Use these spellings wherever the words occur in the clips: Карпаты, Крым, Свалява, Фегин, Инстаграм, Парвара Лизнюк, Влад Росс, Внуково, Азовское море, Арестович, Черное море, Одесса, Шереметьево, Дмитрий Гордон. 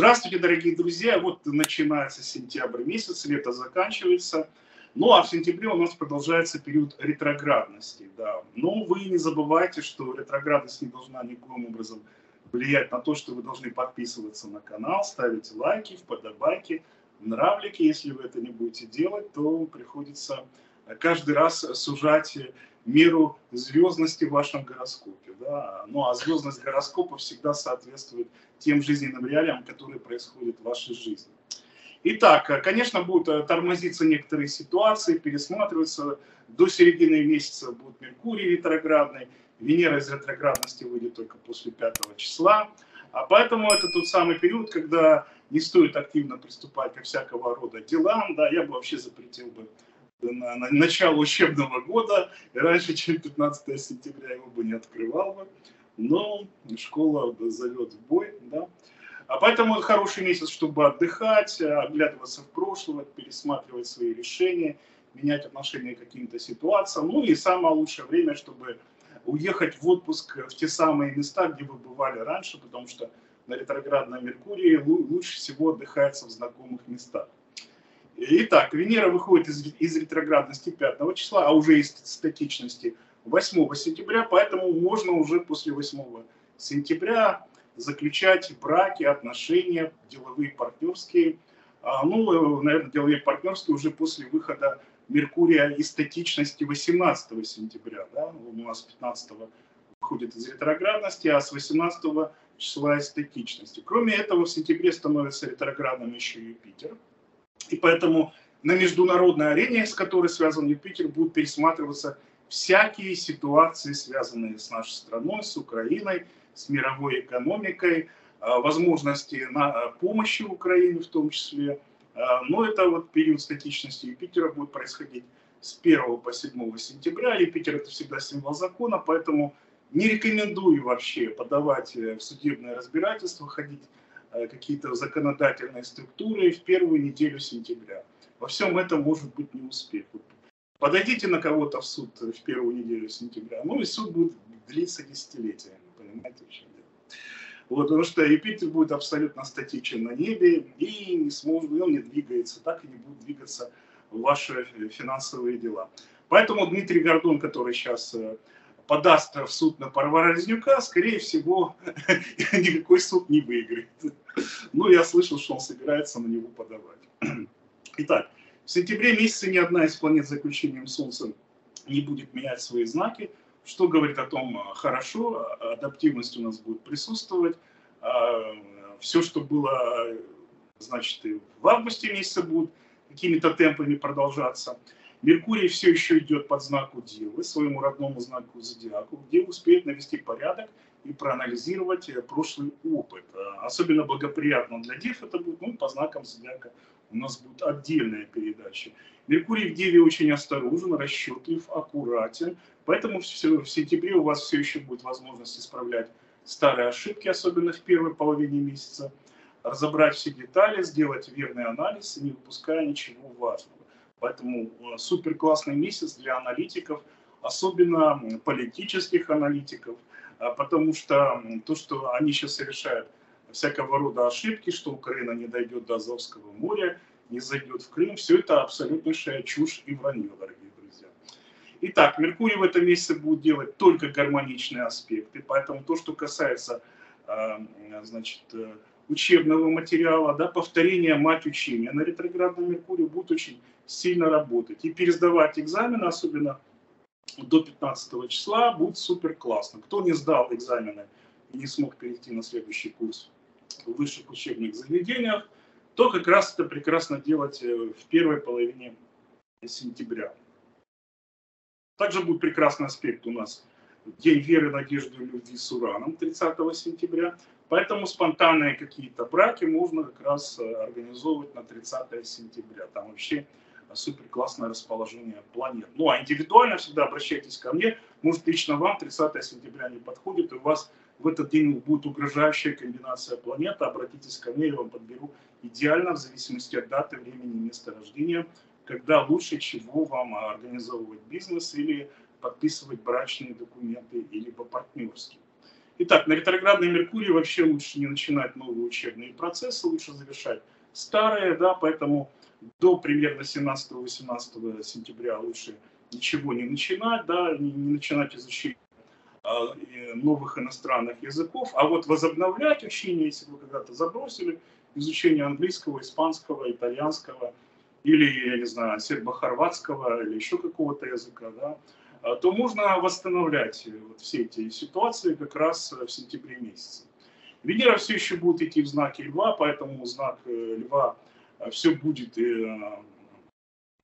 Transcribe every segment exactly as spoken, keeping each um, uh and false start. Здравствуйте, дорогие друзья! Вот начинается сентябрь месяц, лето заканчивается. Ну а в сентябре у нас продолжается период ретроградности. Да. Но вы не забывайте, что ретроградность не должна никаким образом влиять на то, что вы должны подписываться на канал, ставить лайки, вподобайки, нравлики. Если вы это не будете делать, то приходится каждый раз сужать меру звездности в вашем гороскопе. Да? Ну а звездность гороскопа всегда соответствует тем жизненным реалиям, которые происходят в вашей жизни. Итак, конечно, будут тормозиться некоторые ситуации, пересматриваться. До середины месяца будет Меркурий ретроградный, Венера из ретроградности выйдет только после пятого числа. А поэтому это тот самый период, когда не стоит активно приступать ко всякого рода делам. Да? Я бы вообще запретил бы на начало учебного года, и раньше, чем пятнадцатого сентября, его бы не открывал бы. Но школа зовет в бой, да. А поэтому хороший месяц, чтобы отдыхать, оглядываться в прошлое, пересматривать свои решения, менять отношение к каким-то ситуациям. Ну и самое лучшее время, чтобы уехать в отпуск в те самые места, где вы бывали раньше, потому что на ретроградном Меркурии лучше всего отдыхается в знакомых местах. Итак, Венера выходит из, из ретроградности пятого числа, а уже из статичности восьмого сентября, поэтому можно уже после восьмого сентября... заключать браки, отношения, деловые, партнерские. Ну, наверное, деловые партнерские уже после выхода Меркурия из статичности восемнадцатого сентября. Да? У нас пятнадцатого выходит из ретроградности, а с восемнадцатого числа из статичности. Кроме этого, в сентябре становится ретроградным еще Юпитер. И поэтому на международной арене, с которой связан Юпитер, будут пересматриваться всякие ситуации, связанные с нашей страной, с Украиной, с мировой экономикой, возможности на помощи Украине в том числе. Но это вот период статичности Юпитера будет происходить с первого по седьмое сентября. Юпитер – это всегда символ закона, поэтому не рекомендую вообще подавать в судебное разбирательство, ходить в какие-то законодательные структуры в первую неделю сентября. Во всем этом может быть неуспех. Подойдите на кого-то в суд в первую неделю сентября, ну и суд будет длиться десятилетиями. Вот, потому что Юпитер будет абсолютно статичен на небе и не сможет, он не двигается, так и не будут двигаться ваши финансовые дела. Поэтому Дмитрий Гордон, который сейчас подаст в суд на Парвара Лизнюка, скорее всего, никакой суд не выиграет. Ну, я слышал, что он собирается на него подавать. Итак, в сентябре месяце ни одна из планет с заключением Солнца не будет менять свои знаки. Что говорит о том, хорошо, адаптивность у нас будет присутствовать. Все, что было, значит, и в августе месяце будет какими-то темпами продолжаться. Меркурий все еще идет под знаку Девы, своему родному знаку Зодиаку, где успеет навести порядок и проанализировать прошлый опыт. Особенно благоприятно для Дев это будет, ну, по знакам Зодиака у нас будет отдельная передача. Меркурий в Деве очень осторожен, расчетлив, аккуратен. Поэтому в сентябре у вас все еще будет возможность исправлять старые ошибки, особенно в первой половине месяца, разобрать все детали, сделать верный анализ, не выпуская ничего важного. Поэтому супер классный месяц для аналитиков, особенно политических аналитиков, потому что то, что они сейчас совершают всякого рода ошибки, что Украина не дойдет до Азовского моря, не зайдет в Крым, все это абсолютнейшая чушь и вранье, дорогие друзья. Итак, Меркурий в этом месяце будет делать только гармоничные аспекты, поэтому то, что касается, значит, учебного материала, да, повторение мать учения на ретроградном Меркурии будет очень сильно работать. И пересдавать экзамены, особенно до пятнадцатого числа, будет супер классно. Кто не сдал экзамены и не смог перейти на следующий курс в высших учебных заведениях, то как раз это прекрасно делать в первой половине сентября. Также будет прекрасный аспект у нас День веры, надежды и любви с Ураном тридцатого сентября. Поэтому спонтанные какие-то браки можно как раз организовывать на тридцатое сентября. Там вообще супер классное расположение планет. Ну а индивидуально всегда обращайтесь ко мне. Может, лично вам тридцатое сентября не подходит, и у вас в этот день будет угрожающая комбинация планет. Обратитесь ко мне, я вам подберу идеально в зависимости от даты, времени и места рождения, когда лучше чего вам организовывать бизнес или подписывать брачные документы, либо партнерские. Итак, на ретроградный Меркурий вообще лучше не начинать новые учебные процессы, лучше завершать старые, да, поэтому до примерно семнадцатого-восемнадцатого сентября лучше ничего не начинать, да, не, не начинать изучение э, новых иностранных языков, а вот возобновлять учение, если вы когда-то забросили, изучение английского, испанского, итальянского или, я не знаю, сербо-хорватского или еще какого-то языка, да, то можно восстановлять вот все эти ситуации как раз в сентябре месяце. Венера все еще будет идти в знаке Льва, поэтому знак Льва все будет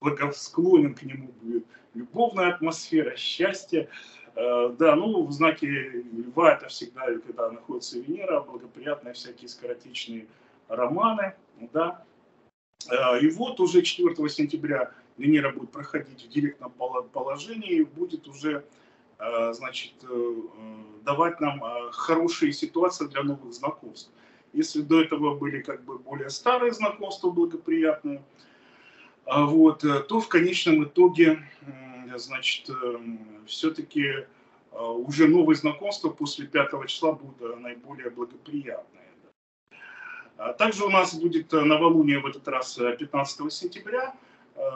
благосклонен, к нему будет любовная атмосфера, счастье. Да, ну в знаке Льва это всегда, когда находится Венера, благоприятные всякие скоротечные романы, да. И вот уже четвёртого сентября Венера будет проходить в директном положении и будет уже, значит, давать нам хорошие ситуации для новых знакомств. Если до этого были как бы более старые знакомства благоприятные, вот, то в конечном итоге, значит, все-таки уже новые знакомства после пятого числа будут наиболее благоприятные. Также у нас будет новолуние в этот раз пятнадцатого сентября.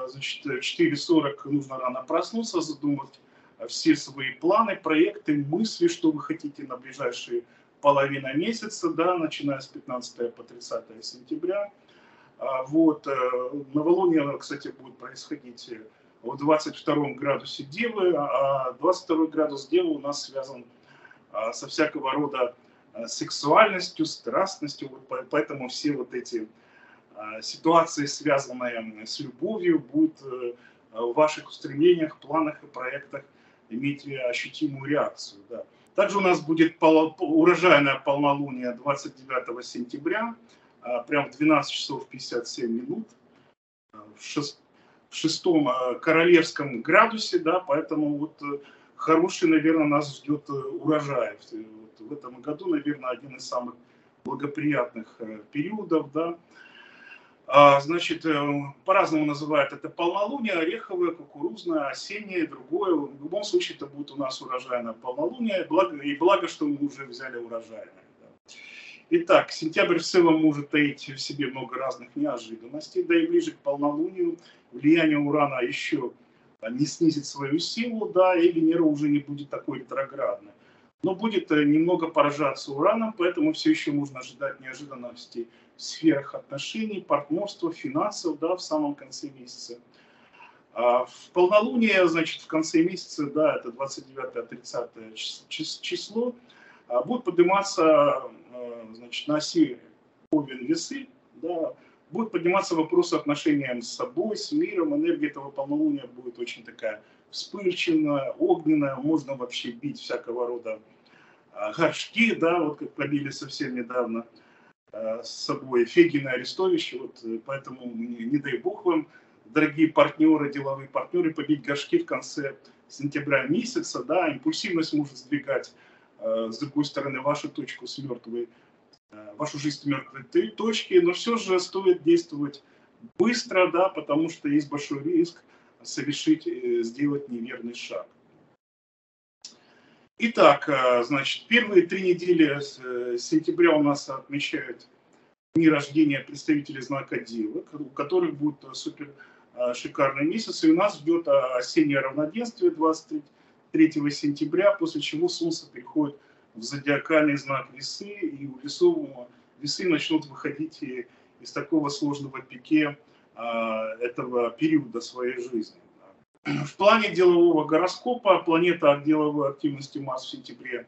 Значит, в четыре сорок нужно рано проснуться, задумать все свои планы, проекты, мысли, что вы хотите на ближайшие половину месяца, да, начиная с пятнадцатого по тридцатое сентября. Вот. Новолуние, кстати, будет происходить в двадцать втором градусе Девы, а двадцать второй градус Девы у нас связан со всякого рода сексуальностью, страстностью, поэтому все вот эти ситуации, связанные с любовью, будут в ваших устремлениях, планах и проектах иметь ощутимую реакцию. Да. Также у нас будет урожайная полнолуние двадцать девятого сентября, прям в двенадцать часов пятьдесят семь минут, в шестом королевском градусе, да, поэтому вот хороший, наверное, нас ждет урожай. Вот в этом году, наверное, один из самых благоприятных периодов, да. Значит, по-разному называют это полнолуние, ореховое, кукурузное, осеннее, другое. В любом случае, это будет у нас урожайное полнолуние, благо, и благо, что мы уже взяли урожайное. Да. Итак, сентябрь в целом может таить в себе много разных неожиданностей, да и ближе к полнолунию влияние Урана еще не снизит свою силу, да, и Венера уже не будет такой ретроградной. Но будет немного поражаться Ураном, поэтому все еще можно ожидать неожиданностей в сферах отношений, партнерства, финансов, да, в самом конце месяца. А в полнолуние, значит, в конце месяца, да, это двадцать девятое-тридцатое число, будут подниматься, значит, на оси Овен-Весы, да, будут подниматься вопросы отношений с собой, с миром. Энергия этого полнолуния будет очень такая вспыльчивая, огненная, можно вообще бить всякого рода горшки, да, вот как побили совсем недавно с собой Фегина, Арестовича, вот поэтому не, не дай бог вам, дорогие партнеры, деловые партнеры, побить горшки в конце сентября месяца, да, импульсивность может сдвигать, с другой стороны, вашу точку с мертвой, вашу жизнь с мертвой точки, но все же стоит действовать быстро, да, потому что есть большой риск совершить, сделать неверный шаг. Итак, значит, первые три недели сентября у нас отмечают дни рождения представителей знака Девы, у которых будет супер шикарный месяц, и у нас ждет осеннее равноденствие двадцать третьего сентября, после чего Солнце переходит в зодиакальный знак Весы, и у Весов Весы начнут выходить из такого сложного пике этого периода своей жизни. В плане делового гороскопа планета деловой активности Марс в сентябре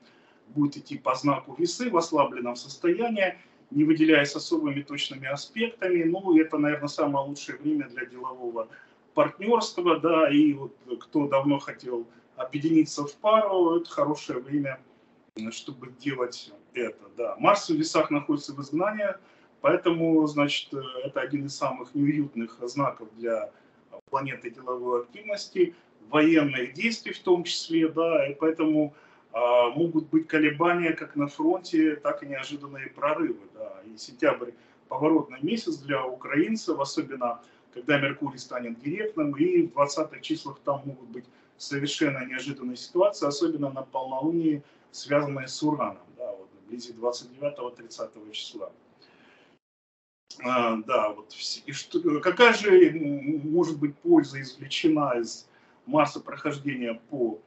будет идти по знаку Весы в ослабленном состоянии, не выделяясь особыми точными аспектами. Ну, это, наверное, самое лучшее время для делового партнерства, да, и вот кто давно хотел объединиться в пару, это хорошее время, чтобы делать это, да. Марс в Весах находится в изгнании, поэтому, значит, это один из самых неуютных знаков для планеты деловой активности, военных действий в том числе, да, и поэтому а, могут быть колебания как на фронте, так и неожиданные прорывы, да, и сентябрь поворотный месяц для украинцев, особенно когда Меркурий станет директным, и в двадцатых числах там могут быть совершенно неожиданные ситуации, особенно на полнолунии, связанные с Ураном, да. вблизи двадцать девятого-тридцатого числа. А, да, вот, и что, какая же может быть польза извлечена из Марса прохождения по,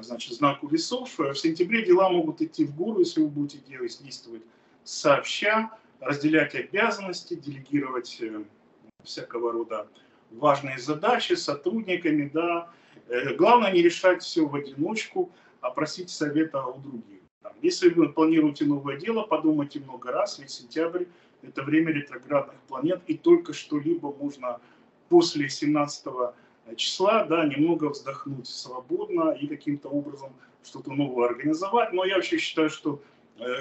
значит, знаку весов? В сентябре дела могут идти в гору, если вы будете делать, действовать сообща, разделять обязанности, делегировать всякого рода важные задачи сотрудниками, да. Главное не решать все в одиночку, а просить совета у других. Если вы планируете новое дело, подумайте много раз, ведь сентябрь – это время ретроградных планет, и только что-либо можно после семнадцатого числа, да, немного вздохнуть свободно и каким-то образом что-то новое организовать. Но я вообще считаю, что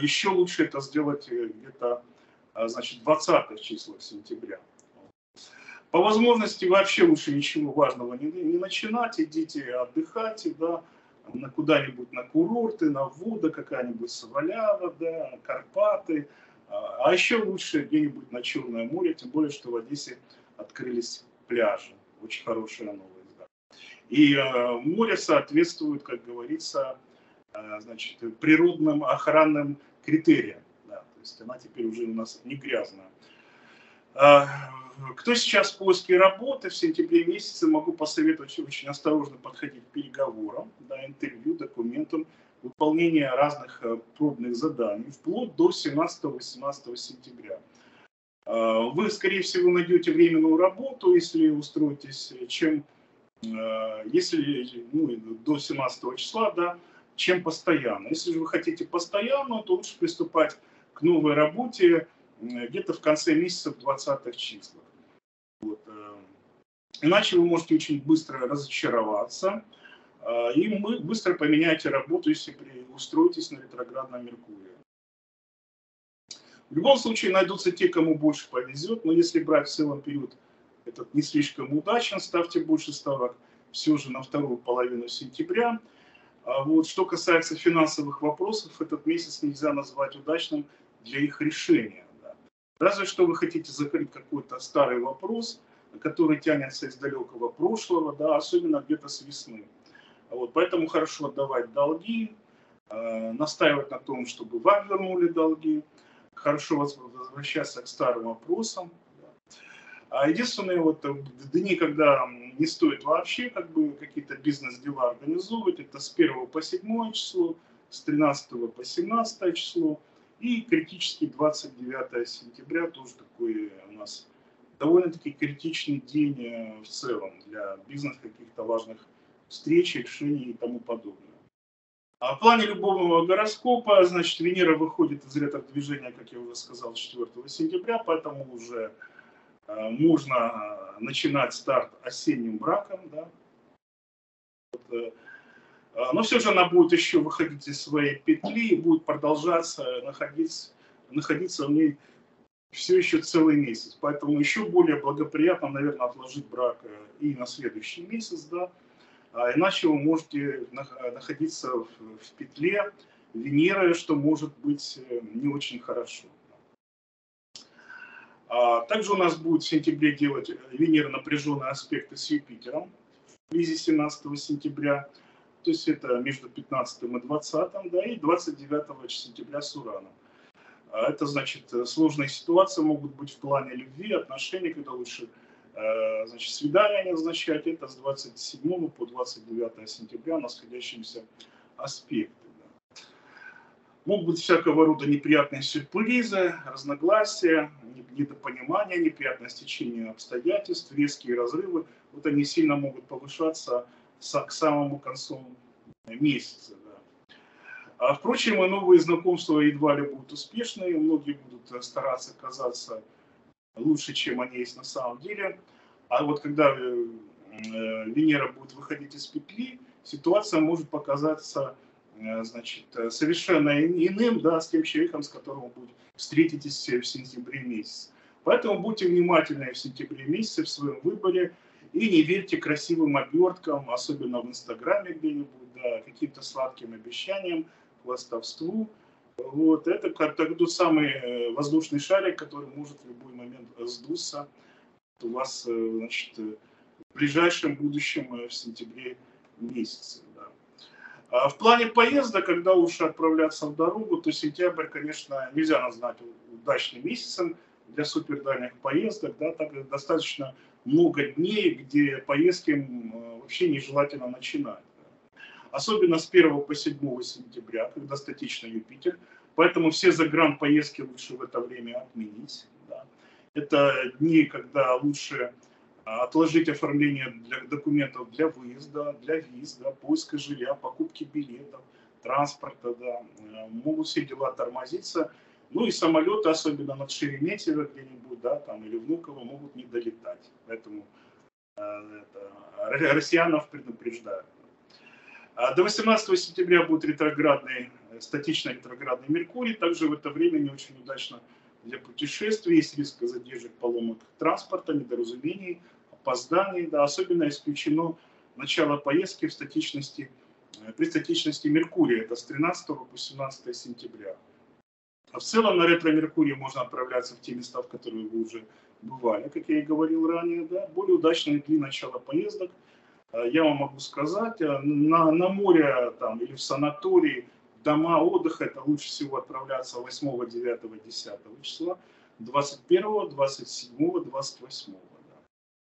еще лучше это сделать где-то, значит, в двадцатых числах сентября. По возможности вообще лучше ничего важного не, не начинать, идите отдыхайте, да, на куда-нибудь на курорты, на воду, какая-нибудь Свалява, да, Карпаты, а еще лучше где-нибудь на Черное море, тем более, что в Одессе открылись пляжи, очень хорошая новость, да. И э, море соответствует, как говорится, э, значит, природным охранным критериям, да, то есть она теперь уже у нас не грязная. Кто сейчас в поиске работы, в сентябре месяце могу посоветовать очень осторожно подходить к переговорам, да, интервью, документам, выполнение разных пробных заданий, вплоть до семнадцатого-восемнадцатого сентября. Вы, скорее всего, найдете временную работу, если устроитесь, чем, если, ну, до семнадцатого числа, да, чем постоянно. Если же вы хотите постоянно, то лучше приступать к новой работе где-то в конце месяца, в двадцатых числах. Вот. Иначе вы можете очень быстро разочароваться, и мы быстро поменяете работу, если устроитесь на ретроградном Меркурии. В любом случае найдутся те, кому больше повезет, но если брать в целом период этот не слишком удачен, ставьте больше ставок все же на вторую половину сентября. Вот. Что касается финансовых вопросов, этот месяц нельзя назвать удачным для их решения. Разве что вы хотите закрыть какой-то старый вопрос, который тянется из далекого прошлого, да, особенно где-то с весны. Вот, поэтому хорошо отдавать долги, э, настаивать на том, чтобы вам вернули долги, хорошо возвращаться к старым вопросам. Да. А единственное, вот, в дни, когда не стоит вообще как бы какие-то бизнес-дела организовывать, это с первого по седьмое число, с тринадцатого по семнадцатое число. И критически двадцать девятое сентября, тоже такой у нас довольно-таки критичный день в целом для бизнеса, каких-то важных встреч, решений и тому подобное. А в плане любовного гороскопа, значит, Венера выходит из ряда движения, как я уже сказал, четвёртого сентября, поэтому уже э, можно начинать старт осенним браком, да. Вот, э, но все же она будет еще выходить из своей петли и будет продолжаться, находиться, находиться в ней все еще целый месяц. Поэтому еще более благоприятно, наверное, отложить брак и на следующий месяц, да. Иначе вы можете находиться в, в петле Венеры, что может быть не очень хорошо. Также у нас будет в сентябре делать Венера напряженные аспекты с Юпитером вблизи семнадцатого сентября. То есть это между пятнадцатым и двадцатым, да, и двадцать девятого сентября с Ураном. Это значит, сложные ситуации могут быть в плане любви, отношений, когда лучше, значит, свидания не назначать. Это с двадцать седьмого по двадцать девятое сентября находящимся аспекты. Да. Могут быть всякого рода неприятные сюрпризы, разногласия, недопонимания, неприятное стечение обстоятельств, резкие разрывы. Вот они сильно могут повышаться к самому концу месяца. Да. А, впрочем, и новые знакомства едва ли будут успешные, многие будут стараться казаться лучше, чем они есть на самом деле. А вот когда э, Венера будет выходить из петли, ситуация может показаться, э, значит, совершенно иным, да, с тем человеком, с которым вы встретитесь в сентябре месяце. Поэтому будьте внимательны в сентябре месяце в своем выборе. И не верьте красивым оберткам, особенно в Инстаграме где-нибудь, да, каким-то сладким обещаниям, хвастовству. Вот, это как тот самый воздушный шарик, который может в любой момент сдуться у вас, значит, в ближайшем будущем в сентябре месяце. Да. В плане поезда, когда лучше отправляться в дорогу, то сентябрь, конечно, нельзя назвать удачным месяцем для супердальних поездок, да, так как достаточно много дней, где поездки вообще нежелательно начинать. Особенно с первого по седьмое сентября, когда статичный Юпитер, поэтому все загранпоездки лучше в это время отменить. Да. Это дни, когда лучше отложить оформление для документов для выезда, для виз, да, поиска жилья, покупки билетов, транспорта, да, могут все дела тормозиться. Ну и самолеты, особенно над Шереметьево где-нибудь, да, там, или Внуково, могут не долетать. Поэтому это, россиянов предупреждают. До восемнадцатого сентября будет ретроградный, статичный ретроградный Меркурий. Также в это время не очень удачно для путешествий. Есть риск задержек, поломок транспорта, недоразумений, опозданий. Да, особенно исключено начало поездки в статичности, при статичности Меркурия. Это с тринадцатого по семнадцатое сентября. А в целом на ретро-Меркурий можно отправляться в те места, в которые вы уже бывали, как я и говорил ранее. Да. Более удачные дни начала поездок. Я вам могу сказать, на, на море там, или в санатории, дома отдыха, это лучше всего отправляться восьмого, девятого, десятого числа, двадцать первого, двадцать седьмого, двадцать восьмого. Да.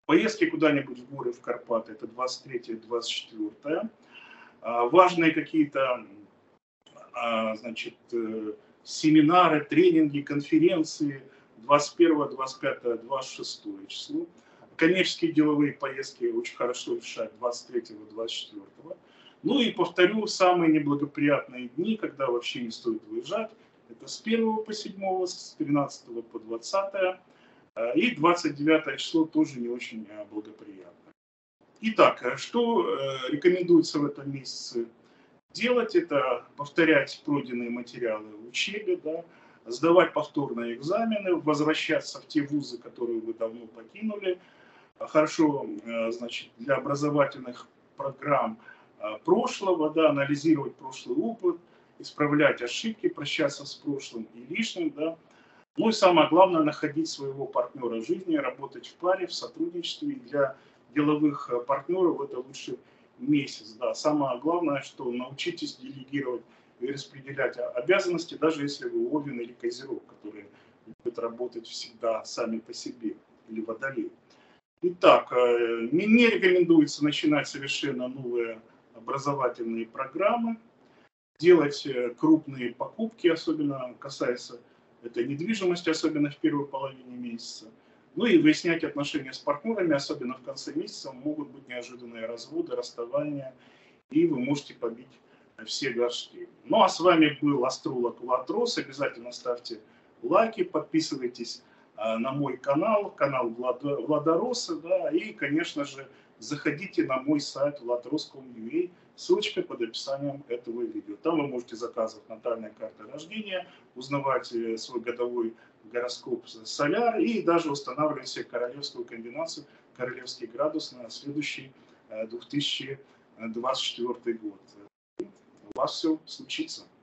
Поездки куда-нибудь в горы, в Карпаты, это двадцать третье, двадцать четвёртое. Важные какие-то семинары, тренинги, конференции, двадцать первое, двадцать пятое, двадцать шестое число. Коммерческие деловые поездки очень хорошо решают двадцать третьего, двадцать четвёртого. Ну и повторю, самые неблагоприятные дни, когда вообще не стоит выезжать, это с первого по седьмое, с тринадцатого по двадцатое и двадцать девятое число тоже не очень благоприятно. Итак, что рекомендуется в этом месяце делать, это повторять пройденные материалы в учебе, да, сдавать повторные экзамены, возвращаться в те вузы, которые вы давно покинули. Хорошо, значит, для образовательных программ прошлого, да, анализировать прошлый опыт, исправлять ошибки, прощаться с прошлым и лишним, да. Ну и самое главное, находить своего партнера жизни, работать в паре, в сотрудничестве. И для деловых партнеров это лучший месяц, да. Самое главное, что научитесь делегировать и распределять обязанности, даже если вы Овен или Козерог, которые будут работать всегда сами по себе, или Водолей. Итак, не рекомендуется начинать совершенно новые образовательные программы, делать крупные покупки, особенно касается этой недвижимости, особенно в первой половине месяца. Ну и выяснять отношения с партнерами, особенно в конце месяца, могут быть неожиданные разводы, расставания, и вы можете побить все горшки. Ну а с вами был астролог Влад Росс. Обязательно ставьте лайки, подписывайтесь на мой канал, канал Влада, Влада Росса, да, и, конечно же, заходите на мой сайт влад росс точка ком точка ю а, ссылочка под описанием этого видео. Там вы можете заказывать натальные карты рождения, узнавать свой годовой гороскоп соляр и даже устанавливать себе королевскую комбинацию, королевский градус на следующий две тысячи двадцать четвёртый год. У вас все случится.